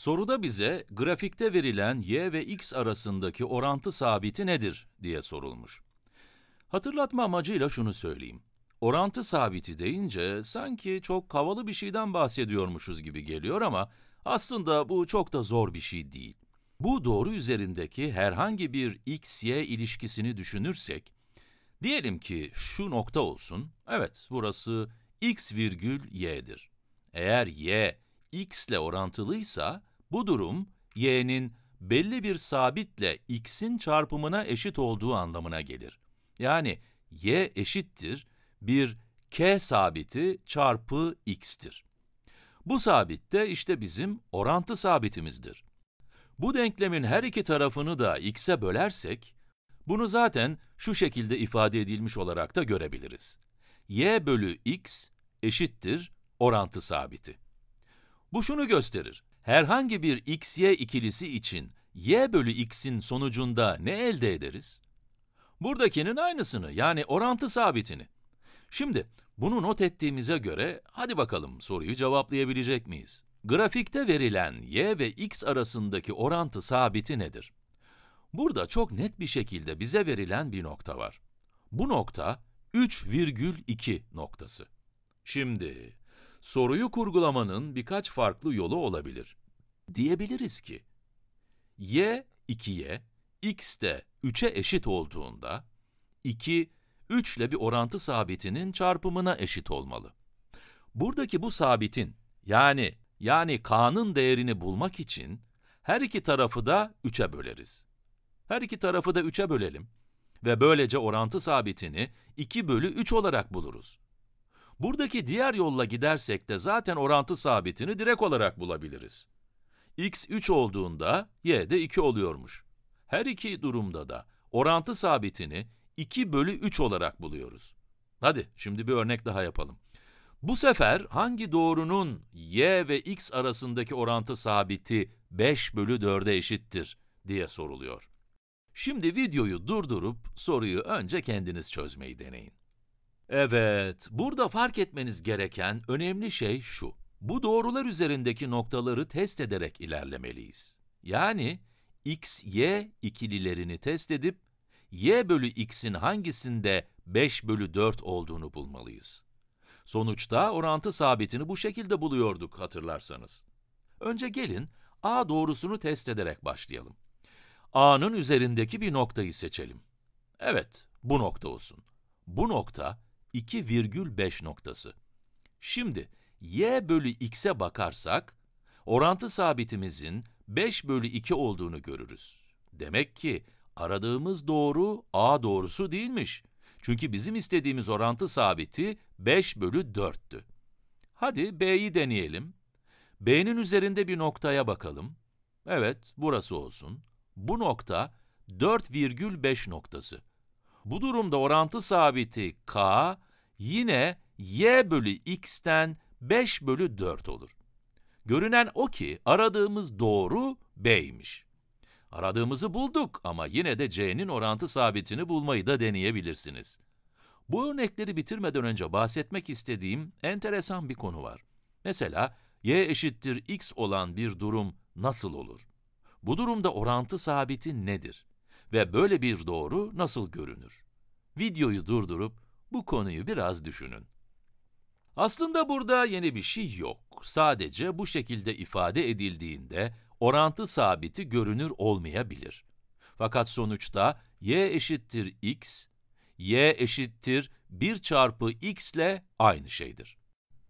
Soruda bize grafikte verilen y ve x arasındaki orantı sabiti nedir diye sorulmuş. Hatırlatma amacıyla şunu söyleyeyim. Orantı sabiti deyince sanki çok havalı bir şeyden bahsediyormuşuz gibi geliyor ama aslında bu çok da zor bir şey değil. Bu doğru üzerindeki herhangi bir x-y ilişkisini düşünürsek, diyelim ki şu nokta olsun, evet burası x virgül y'dir. Eğer y, x ile orantılıysa bu durum y'nin belli bir sabitle x'in çarpımına eşit olduğu anlamına gelir. Yani y eşittir bir k sabiti çarpı x'tir. Bu sabit de işte bizim orantı sabitimizdir. Bu denklemin her iki tarafını da x'e bölersek, bunu zaten şu şekilde ifade edilmiş olarak da görebiliriz. Y bölü x eşittir orantı sabiti. Bu şunu gösterir. Herhangi bir x-y ikilisi için y bölü x'in sonucunda ne elde ederiz? Buradakinin aynısını, yani orantı sabitini. Şimdi bunu not ettiğimize göre hadi bakalım soruyu cevaplayabilecek miyiz? Grafikte verilen y ve x arasındaki orantı sabiti nedir? Burada çok net bir şekilde bize verilen bir nokta var. Bu nokta 3,2 noktası. Şimdi soruyu kurgulamanın birkaç farklı yolu olabilir. Diyebiliriz ki y 2'ye, x de 3'e eşit olduğunda 2, 3 ile bir orantı sabitinin çarpımına eşit olmalı. Buradaki bu sabitin, yani k'nın değerini bulmak için her iki tarafı da 3'e böleriz. Her iki tarafı da 3'e bölelim ve böylece orantı sabitini 2 bölü 3 olarak buluruz. Buradaki diğer yolla gidersek de zaten orantı sabitini direkt olarak bulabiliriz. X 3 olduğunda y de 2 oluyormuş. Her iki durumda da orantı sabitini 2 bölü 3 olarak buluyoruz. Hadi şimdi bir örnek daha yapalım. Bu sefer hangi doğrunun y ve x arasındaki orantı sabiti 5 bölü 4'e eşittir diye soruluyor. Şimdi videoyu durdurup soruyu önce kendiniz çözmeyi deneyin. Evet, burada fark etmeniz gereken önemli şey şu. Bu doğrular üzerindeki noktaları test ederek ilerlemeliyiz. Yani x, y ikililerini test edip y bölü x'in hangisinde 5 bölü 4 olduğunu bulmalıyız. Sonuçta orantı sabitini bu şekilde buluyorduk hatırlarsanız. Önce gelin a doğrusunu test ederek başlayalım. A'nın üzerindeki bir noktayı seçelim. Evet, bu nokta olsun. Bu nokta 2,5 noktası. Şimdi y bölü x'e bakarsak, orantı sabitimizin 5 bölü 2 olduğunu görürüz. Demek ki aradığımız doğru a doğrusu değilmiş. Çünkü bizim istediğimiz orantı sabiti 5 bölü 4'tü. Hadi b'yi deneyelim. B'nin üzerinde bir noktaya bakalım. Evet, burası olsun. Bu nokta 4,5 noktası. Bu durumda orantı sabiti k yine y bölü x'ten 5 bölü 4 olur. Görünen o ki aradığımız doğru b'ymiş. Aradığımızı bulduk ama yine de c'nin orantı sabitini bulmayı da deneyebilirsiniz. Bu örnekleri bitirmeden önce bahsetmek istediğim enteresan bir konu var. Mesela y eşittir x olan bir durum nasıl olur? Bu durumda orantı sabiti nedir? Ve böyle bir doğru nasıl görünür? Videoyu durdurup bu konuyu biraz düşünün. Aslında burada yeni bir şey yok. Sadece bu şekilde ifade edildiğinde orantı sabiti görünür olmayabilir. Fakat sonuçta y eşittir x, y eşittir 1 çarpı x ile aynı şeydir.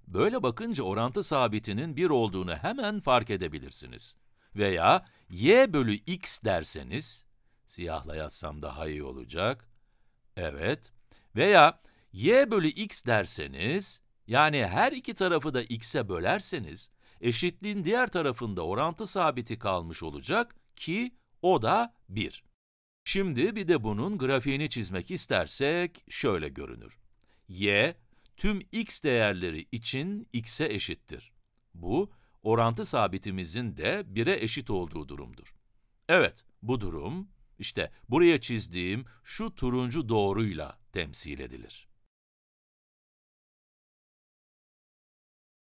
Böyle bakınca orantı sabitinin 1 olduğunu hemen fark edebilirsiniz. Veya y bölü x derseniz, siyahla yazsam daha iyi olacak, evet, veya y bölü x derseniz, yani her iki tarafı da x'e bölerseniz, eşitliğin diğer tarafında orantı sabiti kalmış olacak ki o da 1. Şimdi bir de bunun grafiğini çizmek istersek şöyle görünür. Y, tüm x değerleri için x'e eşittir. Bu, orantı sabitimizin de 1'e eşit olduğu durumdur. Evet, bu durum, işte buraya çizdiğim şu turuncu doğruyla temsil edilir.